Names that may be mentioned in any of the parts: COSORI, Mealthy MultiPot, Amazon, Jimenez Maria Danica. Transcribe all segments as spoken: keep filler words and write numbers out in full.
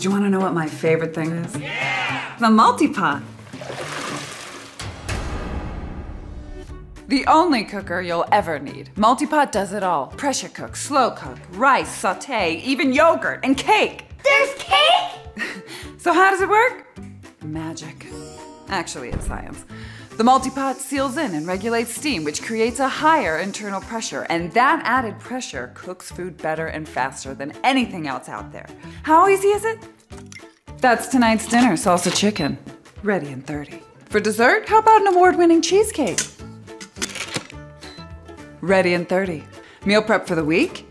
Do you want to know what my favorite thing is? Yeah! The MultiPot. The only cooker you'll ever need. MultiPot does it all. Pressure cook, slow cook, rice, saute, even yogurt and cake. There's cake? So how does it work? Magic. Actually, it's science. The MultiPot seals in and regulates steam, which creates a higher internal pressure, and that added pressure cooks food better and faster than anything else out there. How easy is it? That's tonight's dinner, salsa chicken. Ready in thirty. For dessert, how about an award-winning cheesecake? Ready in thirty. Meal prep for the week?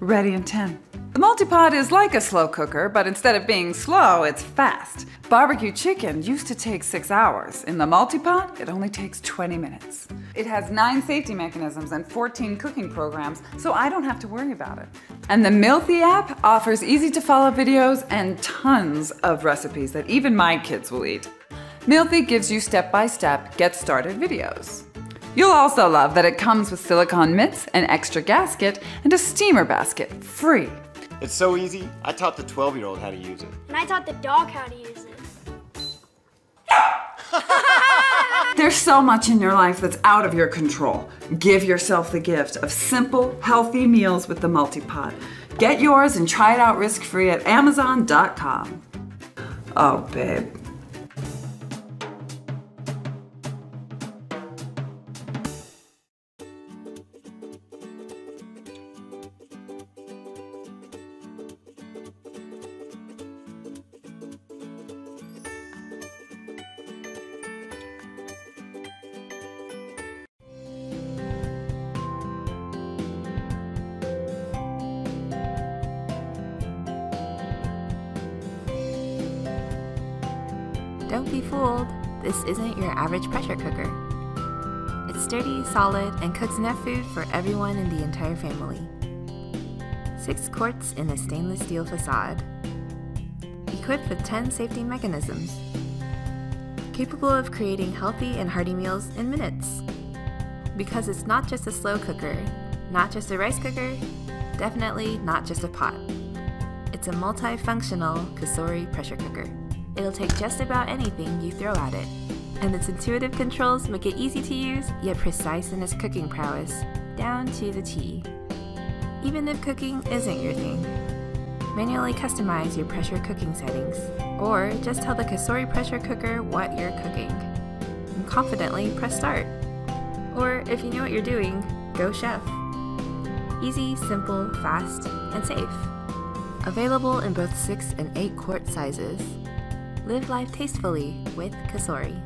Ready in ten. The MultiPot is like a slow cooker, but instead of being slow, it's fast. Barbecue chicken used to take six hours. In the MultiPot, it only takes twenty minutes. It has nine safety mechanisms and fourteen cooking programs, so I don't have to worry about it. And the Mealthy app offers easy-to-follow videos and tons of recipes that even my kids will eat. Mealthy gives you step-by-step, get-started videos. You'll also love that it comes with silicone mitts, an extra gasket, and a steamer basket, free. It's so easy, I taught the twelve-year-old how to use it. And I taught the dog how to use it. There's so much in your life that's out of your control. Give yourself the gift of simple, healthy meals with the MultiPot. Get yours and try it out risk-free at Amazon dot com. Oh, babe. Don't be fooled, this isn't your average pressure cooker. It's sturdy, solid, and cooks enough food for everyone in the entire family. Six quarts in a stainless steel facade. Equipped with ten safety mechanisms. Capable of creating healthy and hearty meals in minutes. Because it's not just a slow cooker, not just a rice cooker, definitely not just a pot. It's a multifunctional COSORI pressure cooker. It'll take just about anything you throw at it. And its intuitive controls make it easy to use, yet precise in its cooking prowess, down to the T. Even if cooking isn't your thing, manually customize your pressure cooking settings, or just tell the COSORI pressure cooker what you're cooking. And confidently press start. Or if you know what you're doing, go chef. Easy, simple, fast, and safe. Available in both six and eight quart sizes. Live life tastefully with COSORI.